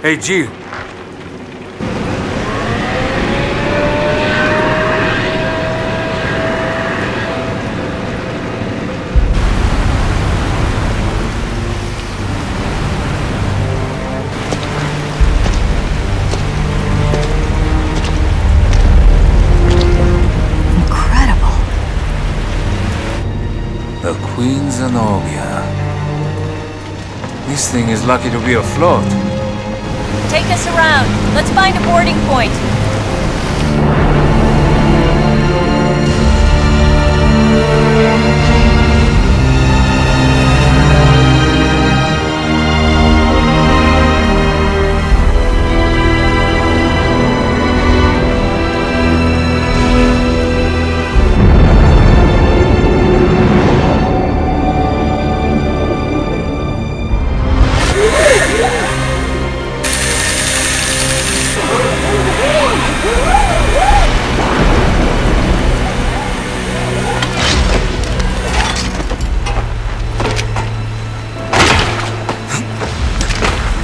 Hey, Jill. Incredible. The Queen Zenobia. This thing is lucky to be afloat. Take us around. Let's find a boarding point.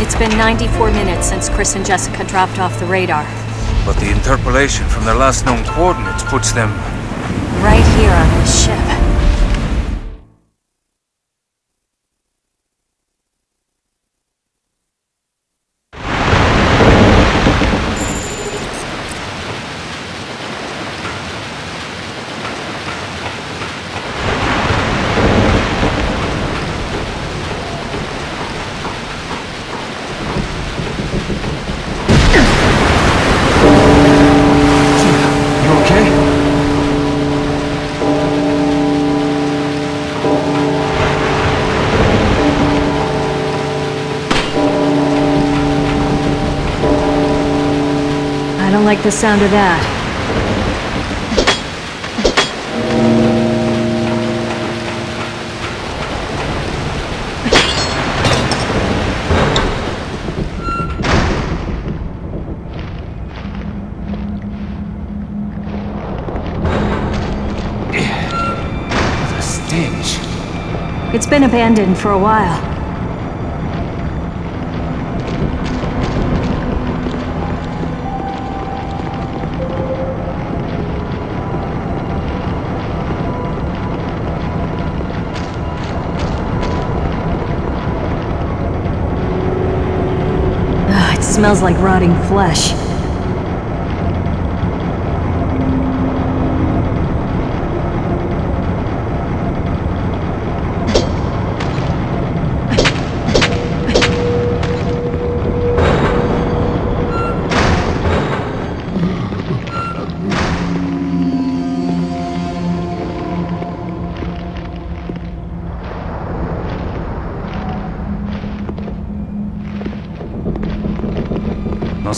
It's been 94 minutes since Chris and Jessica dropped off the radar. But the interpolation from their last known coordinates puts them right here on this ship. I don't like the sound of that. What a stench. It's been abandoned for a while. smells like rotting flesh.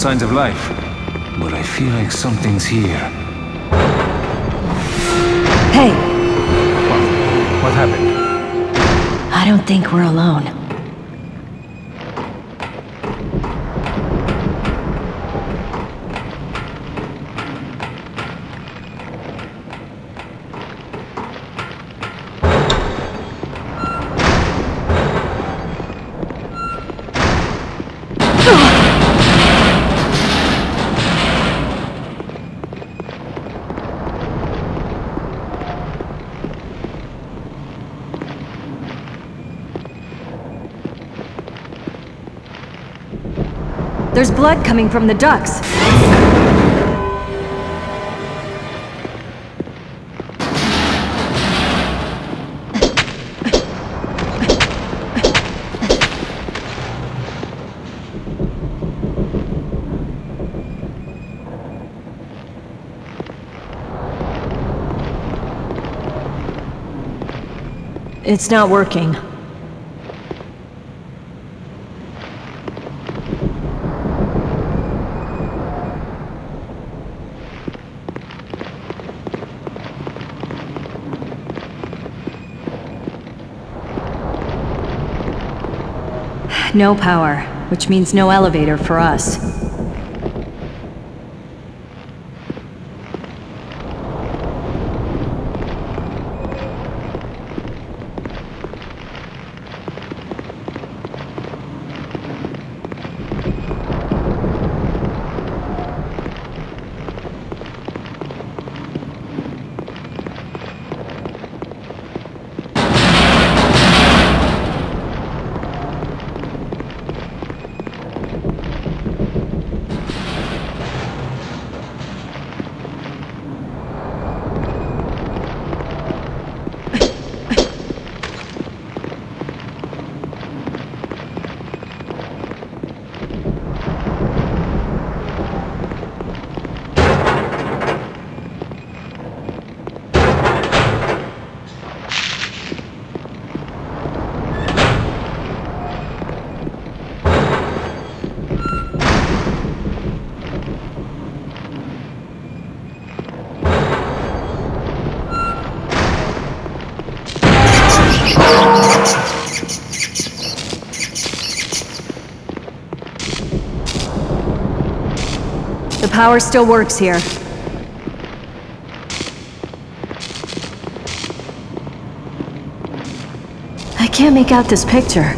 Signs of life, but I feel like something's here. Hey! What happened? I don't think we're alone. There's blood coming from the ducks. It's not working. No power, which means no elevator for us. Power still works here. I can't make out this picture.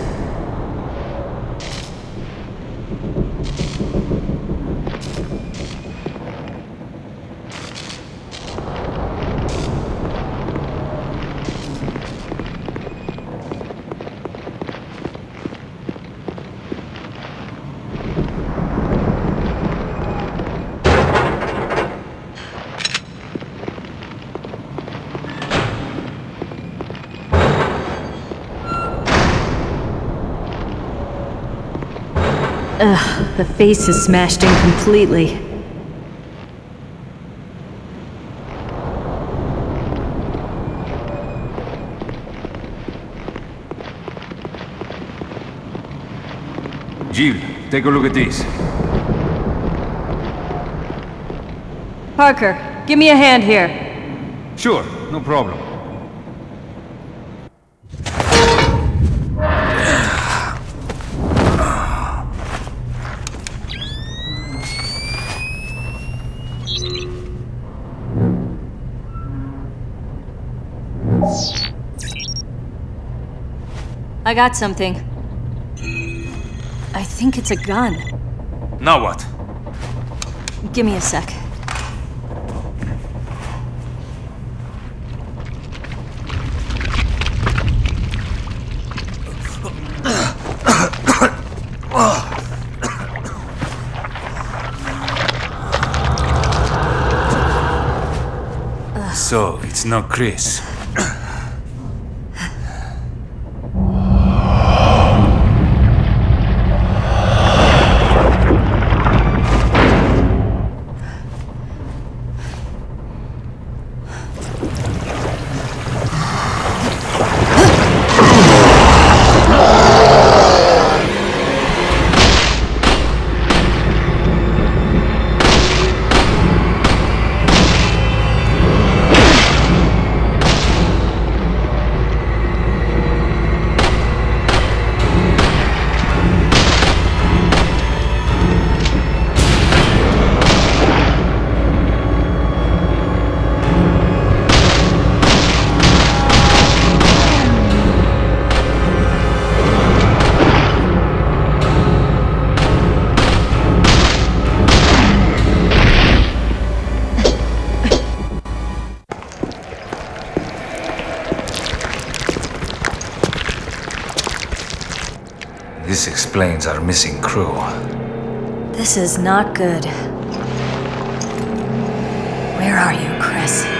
Ugh, the face is smashed in completely. Jill, take a look at this. Parker, give me a hand here. Sure, no problem. I got something. I think it's a gun. Now what? Give me a sec. So, it's not Chris. This explains our missing crew. This is not good. Where are you, Chris?